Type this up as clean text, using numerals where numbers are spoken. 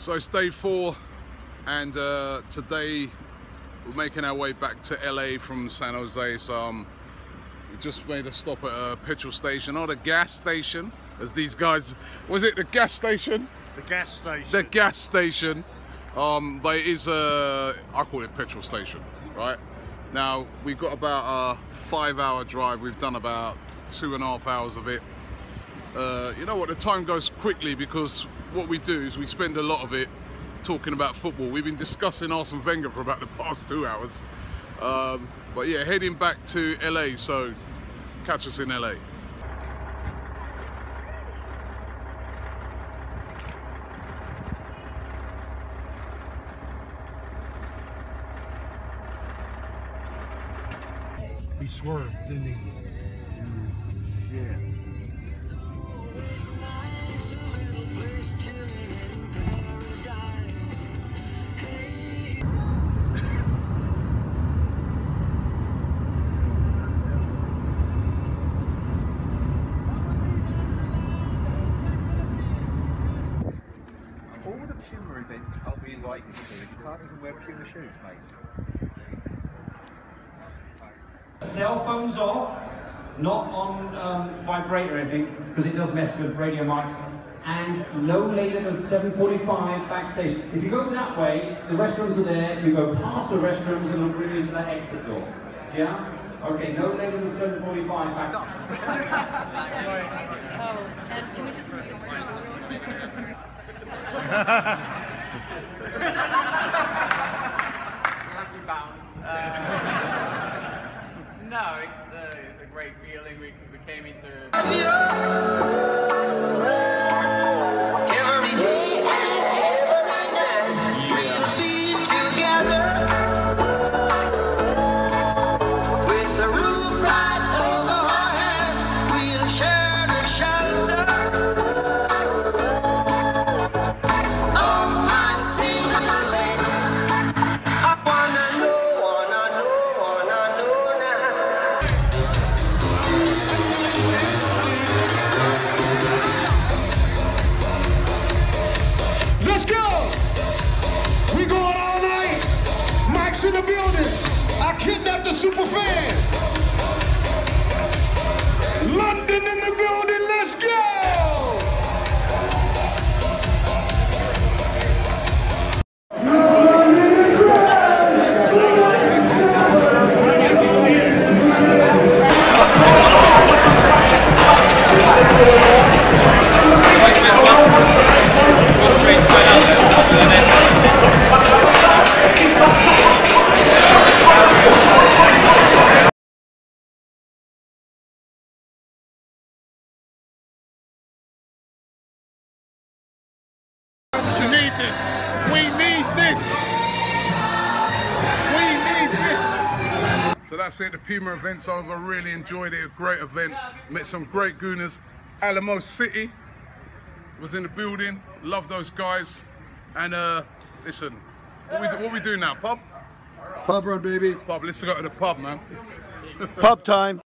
So it's day four, and today we're making our way back to LA from San Jose. So we just made a stop at a petrol station, or the gas station, as these guys, was it the gas station? The gas station. The gas station. But it is a, I call it petrol station, right? Now, we've got about a 5-hour drive. We've done about 2.5 hours of it. You know what, the time goes quickly, because what we do is we spend a lot of it talking about football. We've been discussing Arsene Wenger for about the past 2 hours. But yeah, heading back to LA, so catch us in LA. He swerved, didn't he? Yeah. All the Puma events that we like to, you can't even wear Puma shoes, mate. Cell phones off, not on vibrator, I think, because it does mess with radio mics, and no later than 7:45 backstage. If you go that way, the restrooms are there, you go past the restrooms and it'll bring you to that exit door. Yeah? Okay, no later than 7:45 backstage. Can we just move this down? Bounce. No, it's a great feeling. We came into every day and every night. We'll be together with the roof right over our heads. We'll share the shelter of my single bed. I wanna know. In the building, I kidnapped a super fan. London in the building, let's go. We need this. So that's it, the Puma event's over. Really enjoyed it, a great event. Met some great gooners. Alamo City was in the building. Love those guys. And listen, what we do now, pub? Pub run, baby. Pub, let's go to the pub, man. Pub time.